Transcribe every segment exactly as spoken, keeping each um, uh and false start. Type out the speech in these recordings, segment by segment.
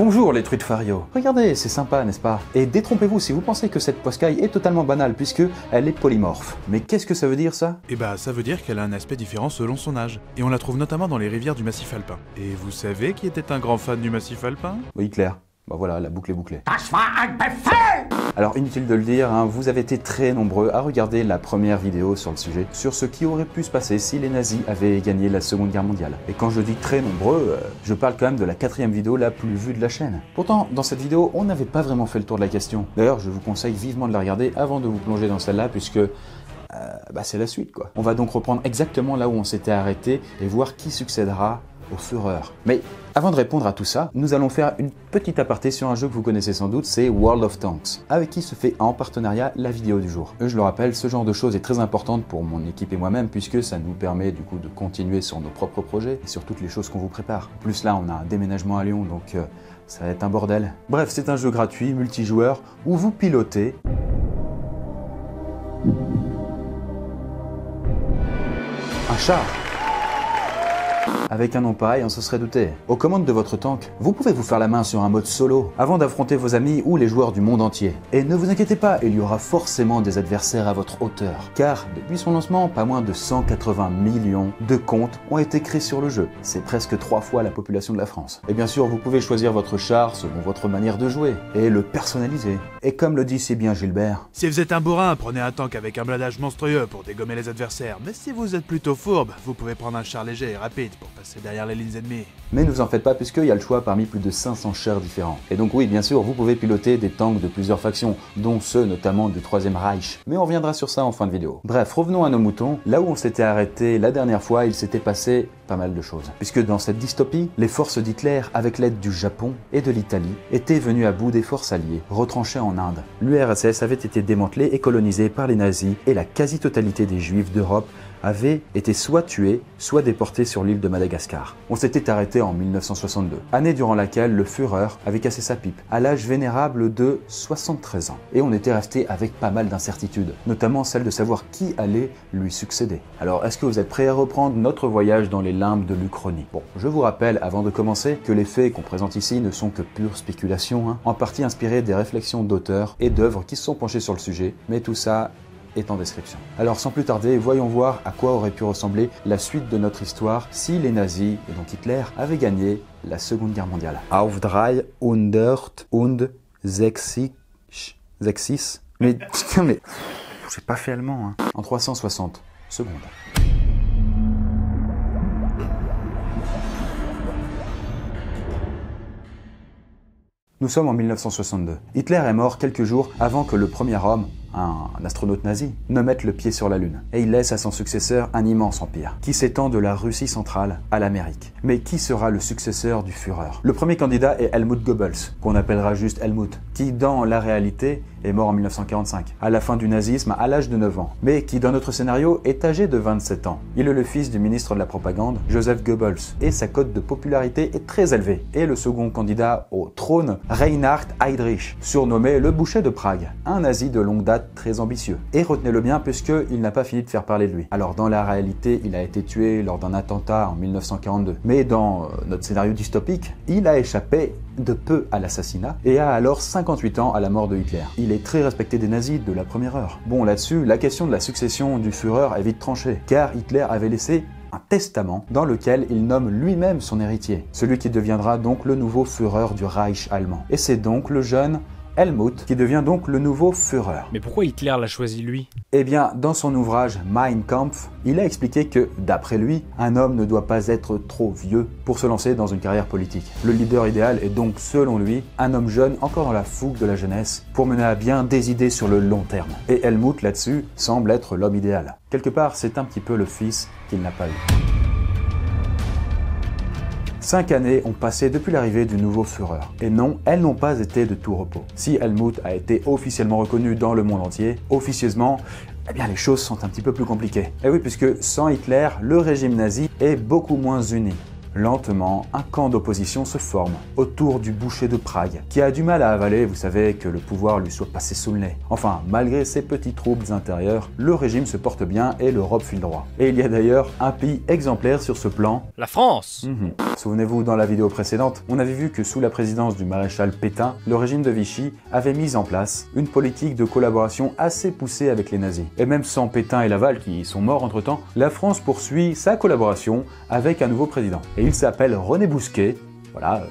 Bonjour les truites Fario. Regardez, c'est sympa, n'est-ce pas? Et détrompez-vous si vous pensez que cette poiscaille est totalement banale, puisque elle est polymorphe. Mais qu'est-ce que ça veut dire ça? Eh bah, ça veut dire qu'elle a un aspect différent selon son âge. Et on la trouve notamment dans les rivières du Massif Alpin. Et vous savez qui était un grand fan du Massif Alpin? Oui, Claire. Bah voilà, la boucle est bouclée. Alors inutile de le dire, hein, vous avez été très nombreux à regarder la première vidéo sur le sujet, sur ce qui aurait pu se passer si les nazis avaient gagné la Seconde Guerre mondiale. Et quand je dis très nombreux, euh, je parle quand même de la quatrième vidéo la plus vue de la chaîne. Pourtant, dans cette vidéo, on n'avait pas vraiment fait le tour de la question. D'ailleurs, je vous conseille vivement de la regarder avant de vous plonger dans celle-là, puisque... Euh, bah c'est la suite, quoi. On va donc reprendre exactement là où on s'était arrêté et voir qui succédera au Führer. Mais avant de répondre à tout ça, nous allons faire une petite aparté sur un jeu que vous connaissez sans doute, c'est World of Tanks, avec qui se fait en partenariat la vidéo du jour. Je le rappelle, ce genre de choses est très importante pour mon équipe et moi-même, puisque ça nous permet du coup de continuer sur nos propres projets et sur toutes les choses qu'on vous prépare. En plus là, on a un déménagement à Lyon, donc euh, ça va être un bordel. Bref, c'est un jeu gratuit, multijoueur, où vous pilotez... un char. Avec un nom pareil, on se serait douté. Aux commandes de votre tank, vous pouvez vous faire la main sur un mode solo avant d'affronter vos amis ou les joueurs du monde entier. Et ne vous inquiétez pas, il y aura forcément des adversaires à votre hauteur. Car, depuis son lancement, pas moins de cent quatre-vingts millions de comptes ont été créés sur le jeu. C'est presque trois fois la population de la France. Et bien sûr, vous pouvez choisir votre char selon votre manière de jouer et le personnaliser. Et comme le dit si bien Gilbert... Si vous êtes un bourrin, prenez un tank avec un blindage monstrueux pour dégommer les adversaires. Mais si vous êtes plutôt fourbe, vous pouvez prendre un char léger et rapide pour passer derrière les lignes ennemies. Mais ne vous en faites pas, puisqu'il y a le choix parmi plus de cinq cents chars différents. Et donc oui, bien sûr, vous pouvez piloter des tanks de plusieurs factions, dont ceux notamment du troisième Reich. Mais on reviendra sur ça en fin de vidéo. Bref, revenons à nos moutons. Là où on s'était arrêté la dernière fois, il s'était passé pas mal de choses. Puisque dans cette dystopie, les forces d'Hitler, avec l'aide du Japon et de l'Italie, étaient venues à bout des forces alliées, retranchées en Inde. L'U R S S avait été démantelée et colonisée par les nazis, et la quasi-totalité des juifs d'Europe avaient été soit tués, soit déportés sur l'île de Madagascar. On s'était arrêté en mille neuf cent soixante-deux, année durant laquelle le Führer avait cassé sa pipe, à l'âge vénérable de soixante-treize ans. Et on était resté avec pas mal d'incertitudes, notamment celle de savoir qui allait lui succéder. Alors, est-ce que vous êtes prêts à reprendre notre voyage dans les limbes de l'Uchronie? Bon, je vous rappelle, avant de commencer, que les faits qu'on présente ici ne sont que pure spéculation, hein, en partie inspirée des réflexions d'auteurs et d'œuvres qui se sont penchées sur le sujet, mais tout ça... est en description. Alors sans plus tarder, voyons voir à quoi aurait pu ressembler la suite de notre histoire si les nazis, et donc Hitler, avaient gagné la Seconde Guerre mondiale. Auf drei hundert und sechzig... sechzig... Mais putain mais... J'ai pas fait allemand hein. En trois cent soixante secondes. Nous sommes en mille neuf cent soixante-deux. Hitler est mort quelques jours avant que le premier homme, un astronaute nazi, ne mette le pied sur la Lune. Et il laisse à son successeur un immense empire, qui s'étend de la Russie centrale à l'Amérique. Mais qui sera le successeur du Führer? Le premier candidat est Helmut Goebbels, qu'on appellera juste Helmut, qui dans la réalité est mort en mille neuf cent quarante-cinq, à la fin du nazisme à l'âge de neuf ans, mais qui dans notre scénario est âgé de vingt-sept ans. Il est le fils du ministre de la propagande, Joseph Goebbels, et sa cote de popularité est très élevée. Et le second candidat au trône, Reinhard Heydrich, surnommé le boucher de Prague, un nazi de longue date très ambitieux. Et retenez-le bien puisqu'il n'a pas fini de faire parler de lui. Alors dans la réalité, il a été tué lors d'un attentat en mille neuf cent quarante-deux, mais dans euh, notre scénario dystopique, il a échappé de peu à l'assassinat et a alors cinquante-huit ans à la mort de Hitler. Il est très respecté des nazis de la première heure. Bon là-dessus, la question de la succession du Führer est vite tranchée, car Hitler avait laissé un testament dans lequel il nomme lui-même son héritier, celui qui deviendra donc le nouveau Führer du Reich allemand. Et c'est donc le jeune Helmut qui devient donc le nouveau Führer. Mais pourquoi Hitler l'a choisi lui? Eh bien, dans son ouvrage Mein Kampf, il a expliqué que, d'après lui, un homme ne doit pas être trop vieux pour se lancer dans une carrière politique. Le leader idéal est donc, selon lui, un homme jeune encore dans la fougue de la jeunesse pour mener à bien des idées sur le long terme. Et Helmut, là-dessus, semble être l'homme idéal. Quelque part, c'est un petit peu le fils qu'il n'a pas eu. Cinq années ont passé depuis l'arrivée du nouveau Führer. Et non, elles n'ont pas été de tout repos. Si Helmut a été officiellement reconnu dans le monde entier, officieusement, eh bien les choses sont un petit peu plus compliquées. Et oui, puisque sans Hitler, le régime nazi est beaucoup moins uni. Lentement, un camp d'opposition se forme autour du boucher de Prague, qui a du mal à avaler, vous savez, que le pouvoir lui soit passé sous le nez. Enfin, malgré ses petits troubles intérieurs, le régime se porte bien et l'Europe file droit. Et il y a d'ailleurs un pays exemplaire sur ce plan, la France. Mmh. Souvenez-vous, dans la vidéo précédente, on avait vu que sous la présidence du maréchal Pétain, le régime de Vichy avait mis en place une politique de collaboration assez poussée avec les nazis. Et même sans Pétain et Laval, qui sont morts entre-temps, la France poursuit sa collaboration avec un nouveau président. Et il s'appelle René Bousquet, voilà,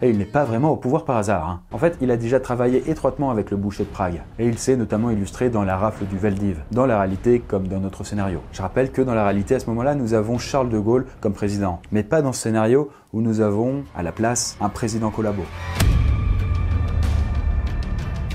et il n'est pas vraiment au pouvoir par hasard. Hein. En fait, il a déjà travaillé étroitement avec le boucher de Prague, et il s'est notamment illustré dans la rafle du Veldiv, dans la réalité comme dans notre scénario. Je rappelle que dans la réalité, à ce moment-là, nous avons Charles de Gaulle comme président, mais pas dans ce scénario où nous avons, à la place, un président collabo.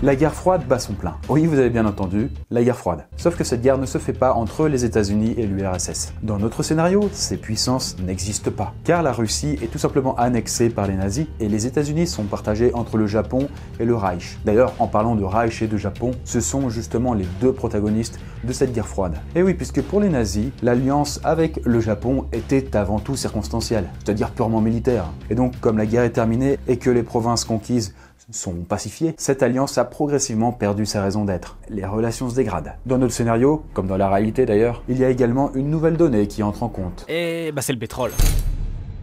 La guerre froide bat son plein. Oui, vous avez bien entendu, la guerre froide. Sauf que cette guerre ne se fait pas entre les États-Unis et l'U R S S. Dans notre scénario, ces puissances n'existent pas, car la Russie est tout simplement annexée par les nazis et les États-Unis sont partagés entre le Japon et le Reich. D'ailleurs, en parlant de Reich et de Japon, ce sont justement les deux protagonistes de cette guerre froide. Et oui, puisque pour les nazis, l'alliance avec le Japon était avant tout circonstancielle, c'est-à-dire purement militaire. Et donc, comme la guerre est terminée et que les provinces conquises sont pacifiés, cette alliance a progressivement perdu sa raison d'être. Les relations se dégradent. Dans notre scénario, comme dans la réalité d'ailleurs, il y a également une nouvelle donnée qui entre en compte. Et bah c'est le pétrole.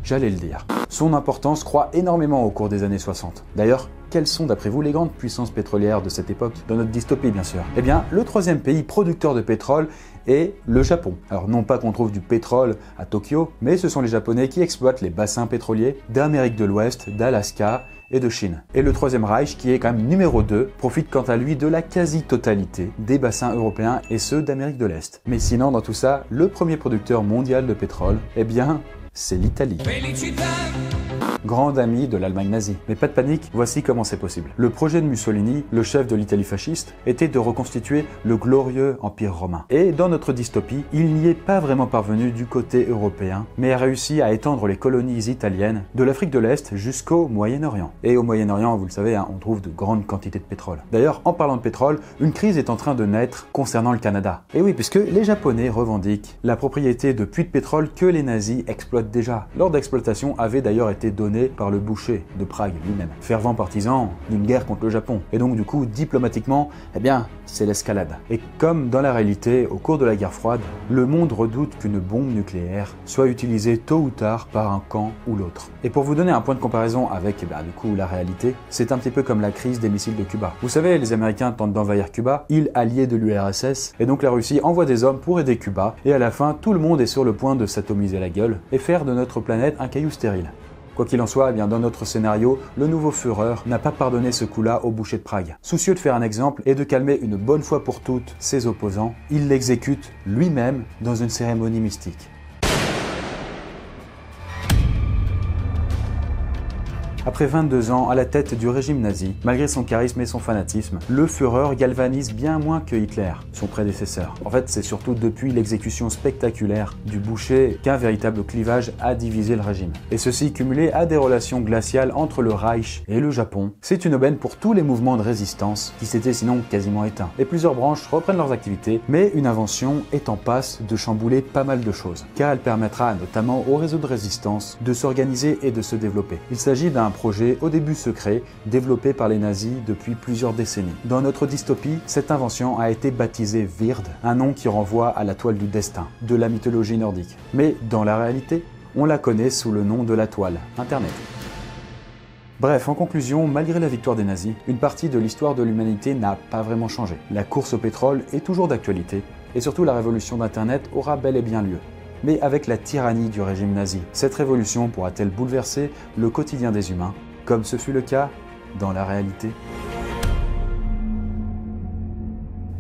J'allais le dire. Son importance croît énormément au cours des années soixante. D'ailleurs, quelles sont d'après vous les grandes puissances pétrolières de cette époque? Dans notre dystopie bien sûr. Eh bien, le troisième pays producteur de pétrole est le Japon. Alors non pas qu'on trouve du pétrole à Tokyo, mais ce sont les Japonais qui exploitent les bassins pétroliers d'Amérique de l'Ouest, d'Alaska et de Chine. Et le Troisième Reich, qui est quand même numéro deux, profite quant à lui de la quasi-totalité des bassins européens et ceux d'Amérique de l'Est. Mais sinon, dans tout ça, le premier producteur mondial de pétrole, eh bien, c'est l'Italie. Grande amie de l'Allemagne nazie. Mais pas de panique, voici comment c'est possible. Le projet de Mussolini, le chef de l'Italie fasciste, était de reconstituer le glorieux empire romain. Et dans notre dystopie, il n'y est pas vraiment parvenu du côté européen, mais a réussi à étendre les colonies italiennes de l'Afrique de l'Est jusqu'au Moyen-Orient. Et au Moyen-Orient, vous le savez, hein, on trouve de grandes quantités de pétrole. D'ailleurs, en parlant de pétrole, une crise est en train de naître concernant le Canada. Et oui, puisque les Japonais revendiquent la propriété de puits de pétrole que les nazis exploitent déjà. L'ordre d'exploitation avait d'ailleurs été donné par le boucher de Prague lui-même, fervent partisan d'une guerre contre le Japon. Et donc du coup, diplomatiquement, eh bien, c'est l'escalade. Et comme dans la réalité, au cours de la guerre froide, le monde redoute qu'une bombe nucléaire soit utilisée tôt ou tard par un camp ou l'autre. Et pour vous donner un point de comparaison avec, eh bien, du coup, la réalité, c'est un petit peu comme la crise des missiles de Cuba. Vous savez, les Américains tentent d'envahir Cuba, île alliée de l'U R S S, et donc la Russie envoie des hommes pour aider Cuba, et à la fin, tout le monde est sur le point de s'atomiser la gueule et faire de notre planète un caillou stérile. Quoi qu'il en soit, eh bien dans notre scénario, le nouveau Führer n'a pas pardonné ce coup-là au boucher de Prague. Soucieux de faire un exemple et de calmer une bonne fois pour toutes ses opposants, il l'exécute lui-même dans une cérémonie mystique. Après vingt-deux ans à la tête du régime nazi, malgré son charisme et son fanatisme, le Führer galvanise bien moins que Hitler, son prédécesseur. En fait, c'est surtout depuis l'exécution spectaculaire du boucher qu'un véritable clivage a divisé le régime. Et ceci cumulé à des relations glaciales entre le Reich et le Japon, c'est une aubaine pour tous les mouvements de résistance qui s'étaient sinon quasiment éteints. Et plusieurs branches reprennent leurs activités, mais une invention est en passe de chambouler pas mal de choses, car elle permettra notamment au réseau de résistance de s'organiser et de se développer. Il s'agit d'un projet au début secret, développé par les nazis depuis plusieurs décennies. Dans notre dystopie, cette invention a été baptisée Wird, un nom qui renvoie à la toile du destin, de la mythologie nordique. Mais dans la réalité, on la connaît sous le nom de la toile, Internet. Bref, en conclusion, malgré la victoire des nazis, une partie de l'histoire de l'humanité n'a pas vraiment changé. La course au pétrole est toujours d'actualité, et surtout la révolution d'Internet aura bel et bien lieu. Mais avec la tyrannie du régime nazi, cette révolution pourra-t-elle bouleverser le quotidien des humains, comme ce fut le cas dans la réalité?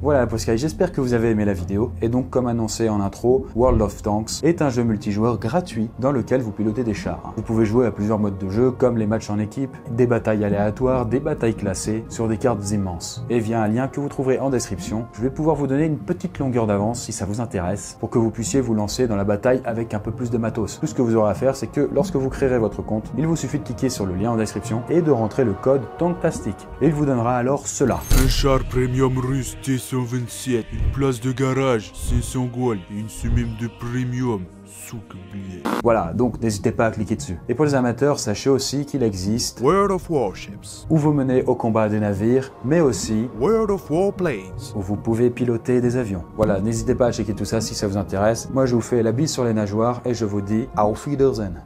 Voilà la Poscaï, j'espère que vous avez aimé la vidéo. Et donc, comme annoncé en intro, World of Tanks est un jeu multijoueur gratuit dans lequel vous pilotez des chars. Vous pouvez jouer à plusieurs modes de jeu, comme les matchs en équipe, des batailles aléatoires, des batailles classées, sur des cartes immenses. Et via un lien que vous trouverez en description, je vais pouvoir vous donner une petite longueur d'avance si ça vous intéresse, pour que vous puissiez vous lancer dans la bataille avec un peu plus de matos. Tout ce que vous aurez à faire, c'est que lorsque vous créerez votre compte, il vous suffit de cliquer sur le lien en description et de rentrer le code TANKTASTIC. Et il vous donnera alors cela. Un char premium rustique. cent vingt-sept, une place de garage, cinq cents goals et une semaine de premium. Voilà, donc n'hésitez pas à cliquer dessus. Et pour les amateurs, sachez aussi qu'il existe World of Warships, où vous menez au combat des navires, mais aussi World of Warplanes, où vous pouvez piloter des avions. Voilà, n'hésitez pas à checker tout ça si ça vous intéresse. Moi, je vous fais la bise sur les nageoires et je vous dis Auf Wiedersehen.